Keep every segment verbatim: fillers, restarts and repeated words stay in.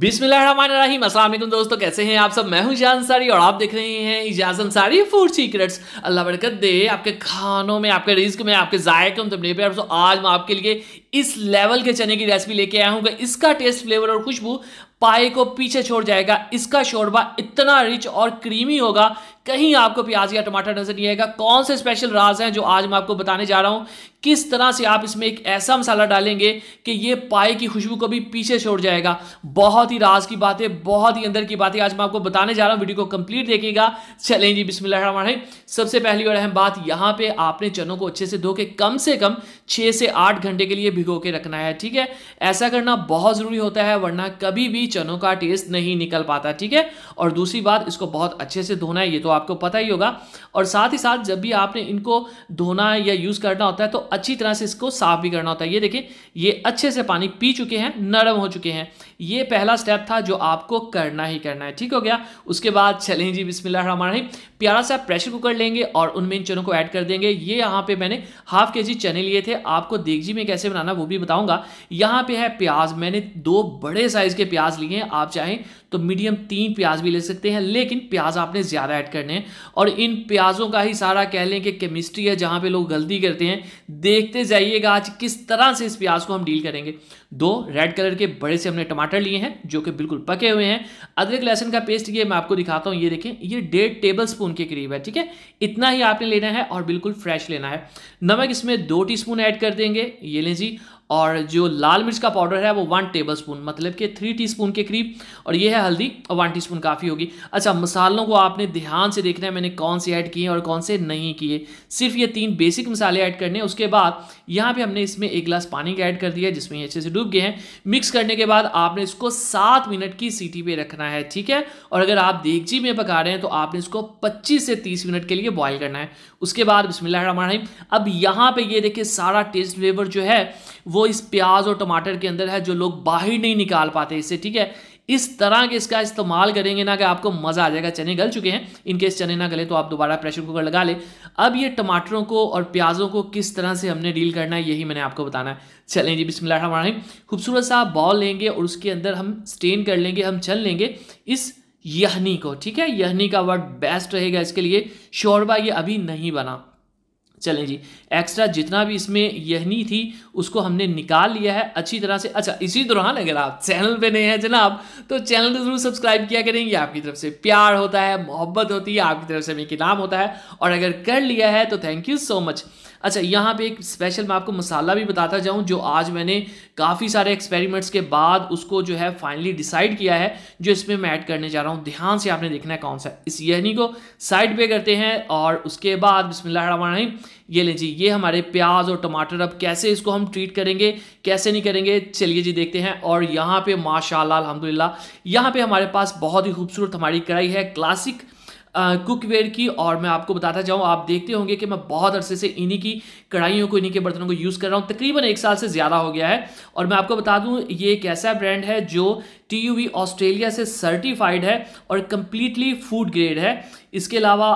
बिस्मिल्लाहिर्रहमानिर्रहीम। अस्सलाम वालेकुम दोस्तों, कैसे हैं आप सब। मैं हूं इजाज़ अंसारी और आप देख रहे हैं इजाज़ अंसारी फूड सीक्रेट्स। अल्लाह बरकत दे आपके खानों में, आपके रिस्क में, आपके जायकों में, तबने पे। तो आज मैं आपके लिए इस लेवल के चने की रेसिपी लेके आया हूँ कि इसका टेस्ट, फ्लेवर और खुशबू पाए को पीछे छोड़ जाएगा। इसका शोरबा इतना रिच और क्रीमी होगा, कहीं आपको प्याज या टमाटर नजर नहीं आएगा। कौन से स्पेशल राज हैं जो आज मैं आपको बताने जा रहा हूँ। किस तरह से आप इसमें एक ऐसा मसाला डालेंगे कि ये पाए की खुशबू को भी पीछे छोड़ जाएगा। बहुत ही राज की बात है, बहुत ही अंदर की बात है, आज मैं आपको बताने जा रहा हूँ। वीडियो को कंप्लीट देखिएगा। चलें जी, बिस्मिल्लाहिर्रहमानिर्रहीम। सबसे पहली और अहम बात, यहाँ पे आपने चनों को अच्छे से धो के कम से कम छः से आठ घंटे के लिए भिगो के रखना है, ठीक है। ऐसा करना बहुत ज़रूरी होता है, वरना कभी भी चनों का टेस्ट नहीं निकल पाता, ठीक है। और दूसरी बात, इसको बहुत अच्छे से धोना है, ये तो आपको पता ही होगा। और साथ ही साथ जब भी आपने इनको धोना या यूज़ करना होता है तो अच्छी तरह से इसको साफ भी करना होता है। ये देखिए, ये अच्छे से पानी पी चुके हैं, नरम हो चुके हैं। ये पहला स्टेप था जो आपको करना ही करना है, ठीक हो गया। उसके बाद चलें जी, बिस्मिल्लाहिर्रहमानिर्रहीम, प्यारा सा प्रेशर कुकर लेंगे और उनमें इन चनों को ऐड कर देंगे। ये यहाँ पे मैंने हाफ के जी चने लिए थे, आपको देगजी में कैसे बनाना वो भी बताऊंगा। यहाँ पे है प्याज, मैंने दो बड़े साइज के प्याज लिए हैं। आप चाहें तो मीडियम तीन प्याज भी ले सकते हैं, लेकिन प्याज आपने ज़्यादा ऐड करने हैं। और इन प्याजों का ही सारा कह लें कि केमिस्ट्री है, जहाँ पे लोग गलती करते हैं। देखते जाइएगा आज किस तरह से इस प्याज को हम डील करेंगे। दो रेड कलर के बड़े से हमने टमाटर लिए हैं जो कि बिल्कुल पके हुए हैं। अदरक लहसुन का पेस्ट ये मैं आपको दिखाता हूँ। ये देखें, ये डेढ़ टेबल स्पून के करीब है, ठीक है। इतना ही आपने लेना है और बिल्कुल फ्रेश लेना है। नमक इसमें दो टी स्पून ऐड कर देंगे, ये लें जी। और जो लाल मिर्च का पाउडर है वो वन टेबल स्पून, मतलब कि थ्री टीस्पून के करीब। और ये है हल्दी, और वन टीस्पून काफ़ी होगी। अच्छा, मसालों को आपने ध्यान से देखना है, मैंने कौन से ऐड किए और कौन से नहीं किए। सिर्फ ये तीन बेसिक मसाले ऐड करने हैं। उसके बाद यहाँ पे हमने इसमें एक गिलास पानी का ऐड कर दिया, जिसमें ये अच्छे से डूब गए हैं। मिक्स करने के बाद आपने इसको सात मिनट की सीटी पर रखना है, ठीक है। और अगर आप देगची में पका रहे हैं तो आपने इसको पच्चीस से तीस मिनट के लिए बॉयल करना है। उसके बाद बिस्मिल्लाहिर्रहमानिर्रहीम, अब यहाँ पर ये देखिए सारा टेस्ट फ्लेवर जो है वो इस प्याज और टमाटर के अंदर है, जो लोग बाहर नहीं निकाल पाते इससे, ठीक है। इस तरह के इसका इस्तेमाल करेंगे ना कि आपको मज़ा आ जाएगा। चने गल चुके हैं, इनकेस चने ना गले तो आप दोबारा प्रेशर कुकर लगा ले। अब ये टमाटरों को और प्याज़ों को किस तरह से हमने डील करना है, यही मैंने आपको बताना है। चलें जी, बिस्मिल्लाहिर्रहमानिर्रहीम। खूबसूरत सा बॉल लेंगे और उसके अंदर हम स्टेन कर लेंगे, हम छल लेंगे इस यहनी को, ठीक है। यहनी का वर्ड बेस्ट रहेगा इसके लिए, शोरबा ये अभी नहीं बना। चलें जी, एक्स्ट्रा जितना भी इसमें यहनी थी उसको हमने निकाल लिया है अच्छी तरह से। अच्छा, इसी दौरान अगर आप चैनल पे नए हैं जनाब तो चैनल को जरूर सब्सक्राइब किया करेंगे। आपकी तरफ से प्यार होता है, मोहब्बत होती है, आपकी तरफ से मेरा नाम होता है। और अगर कर लिया है तो थैंक यू सो मच। अच्छा, यहाँ पे एक स्पेशल मैं आपको मसाला भी बताता जाऊँ, जो आज मैंने काफ़ी सारे एक्सपेरिमेंट्स के बाद उसको जो है फाइनली डिसाइड किया है, जो इसमें मैं ऐड करने जा रहा हूँ। ध्यान से आपने देखना है कौन सा। इस यहनी को साइड पे करते हैं और उसके बाद बिस्मिल्लाहिर्रहमानिर्रहीम, ये ले जी, ये हमारे प्याज और टमाटर। अब कैसे इसको हम ट्रीट करेंगे, कैसे नहीं करेंगे, चलिए जी देखते हैं। और यहाँ पे माशाल्लाह अल्हम्दुलिल्लाह, यहाँ पे हमारे पास बहुत ही खूबसूरत हमारी कढ़ाई है क्लासिक कुकवेयर की। और मैं आपको बताता जाऊँ, आप देखते होंगे कि मैं बहुत अरसे से इन्हीं की कढ़ाइयों को, इन्हीं के बर्तनों को यूज़ कर रहा हूँ। तकरीबन एक साल से ज़्यादा हो गया है। और मैं आपको बता दूँ, ये एक ऐसा ब्रांड है जो टी यू वी ऑस्ट्रेलिया से सर्टिफाइड है और कम्प्लीटली फूड ग्रेड है। इसके अलावा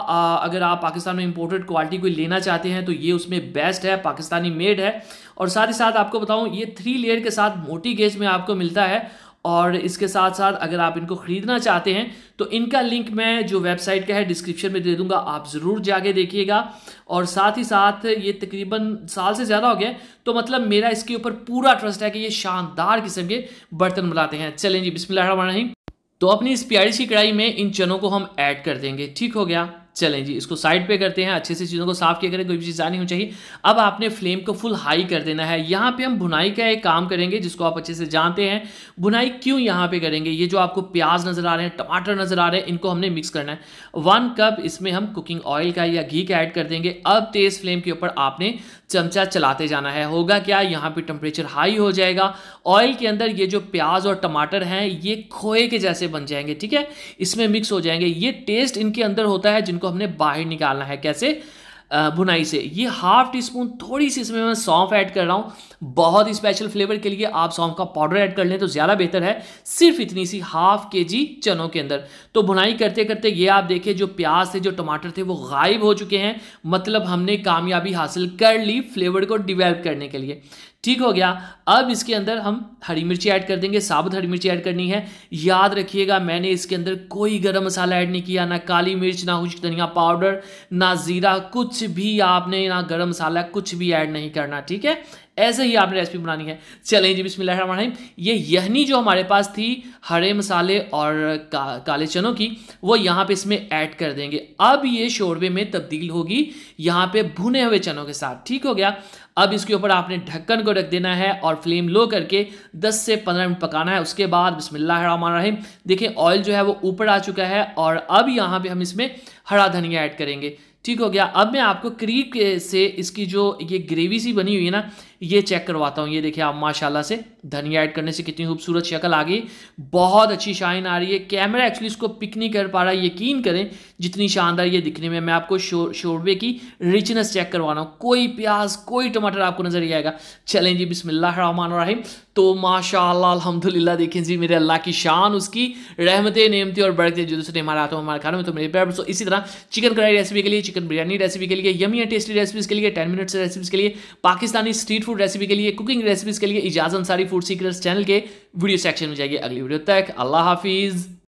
अगर आप पाकिस्तान में इंपोर्टेड क्वालिटी कोई लेना चाहते हैं तो ये उसमें बेस्ट है, पाकिस्तानी मेड है। और साथ ही साथ आपको बताऊँ, ये थ्री लेयर के साथ मोटी गेज में आपको मिलता है। और इसके साथ साथ अगर आप इनको ख़रीदना चाहते हैं तो इनका लिंक मैं जो वेबसाइट का है डिस्क्रिप्शन में दे दूंगा, आप ज़रूर जाके देखिएगा। और साथ ही साथ ये तकरीबन साल से ज़्यादा हो गया, तो मतलब मेरा इसके ऊपर पूरा ट्रस्ट है कि ये शानदार किस्म के बर्तन बनाते हैं। चलें जी, बिस्मिल्लाहिर्रहमानिर्रहीम। तो अपनी इस प्यारी सी कढ़ाई में इन चनों को हम ऐड कर देंगे, ठीक हो गया। चलें जी, इसको साइड पे करते हैं, अच्छे से चीज़ों को साफ़ किया करें, कोई भी चीज़ नहीं होनी चाहिए। अब आपने फ्लेम को फुल हाई कर देना है। यहाँ पे हम भुनाई का एक काम करेंगे जिसको आप अच्छे से जानते हैं। भुनाई क्यों यहाँ पे करेंगे, ये जो आपको प्याज नज़र आ रहे हैं, टमाटर नज़र आ रहे हैं, इनको हमने मिक्स करना है। वन कप इसमें हम कुकिंग ऑयल का या घी का ऐड कर देंगे। अब तेज़ फ्लेम के ऊपर आपने चमचा चलाते जाना है। होगा क्या, यहाँ पर टेम्परेचर हाई हो जाएगा। ऑयल के अंदर ये जो प्याज और टमाटर हैं ये खोए के जैसे बन जाएंगे, ठीक है, इसमें मिक्स हो जाएंगे। ये टेस्ट इनके अंदर होता है जिनको हमने बाहर निकालना है। कैसे? भुनाई से। ये हाफ टी स्पून, थोड़ी सी इसमें मैं सौंफ ऐड कर रहा हूँ। बहुत स्पेशल फ्लेवर के लिए आप सौंफ का पाउडर ऐड कर लें तो ज़्यादा बेहतर है, सिर्फ इतनी सी हाफ के जी चनों के अंदर। तो भुनाई करते करते ये आप देखिए जो प्याज थे, जो टमाटर थे वो गायब हो चुके हैं, मतलब हमने कामयाबी हासिल कर ली फ्लेवर को डिवेल्प करने के लिए। ठीक हो गया। अब इसके अंदर हम हरी मिर्ची ऐड कर देंगे, साबुत हरी मिर्ची ऐड करनी है। याद रखिएगा मैंने इसके अंदर कोई गरम मसाला ऐड नहीं किया, ना काली मिर्च, ना खुश्क धनिया पाउडर, ना जीरा, कुछ भी आपने, ना गरम मसाला, कुछ भी ऐड नहीं करना। ठीक है, ऐसे ही आपने रेसिपी बनानी है। चलें जी, बिस्मिल्लाहिर्रहमानिर्रहीम। ये यहनी जो हमारे पास थी हरे मसाले और का, काले चनों की, वो यहाँ पे इसमें ऐड कर देंगे। अब ये शोरबे में तब्दील होगी यहाँ पे भुने हुए चनों के साथ। ठीक हो गया। अब इसके ऊपर आपने ढक्कन को रख देना है और फ्लेम लो करके दस से पंद्रह मिनट पकाना है। उसके बाद बिस्मिल्लाहिर्रहमानिर्रहीम देखिए ऑयल जो है वो ऊपर आ चुका है और अब यहाँ पे हम इसमें हरा धनिया ऐड करेंगे। ठीक हो गया। अब मैं आपको करीब से इसकी जो ये ग्रेवी सी बनी हुई है ना, ये चेक करवाता हूँ। ये देखिए आप माशाल्लाह से धनिया ऐड करने से कितनी खूबसूरत शक्ल आ गई, बहुत अच्छी शाइन आ रही है। कैमरा एक्चुअली इसको पिक नहीं कर पा रहा, यकीन करें जितनी शानदार ये दिखने में। मैं आपको शोर शोरबे की रिचनेस चेक करवा रहा हूँ, कोई प्याज कोई टमाटर आपको नज़र नहीं आएगा। चलें जी, बिस्मिल्लाहिर्रहमानिर्रहीम। तो माशाल्लाह अल्हम्दुलिल्लाह, देखें जी मेरे अल्लाह की शान, उसकी रहमतें नेमतें और बरकतें जो दूसरे हमारे हाथों में हमारे खानों में। तो मेरे प्यारे दोस्तों, इसी तरह चिकन कढ़ाई रेसिपी के लिए, चिकन बिरयानी रेसिपी के लिए, यमी या टेस्टी रेसिपीज़ के लिए, टेन मिनट्स रेसिपीज़ के लिए, पाकिस्तानी स्ट्रीट फूड रेसिपी के लिए, कुकिंग रेसिपीज़ के लिए Ijaz Ansari food secrets channel के वीडियो सेक्शन में जाइए। अगली वीडियो तक अल्लाह हाफिज़।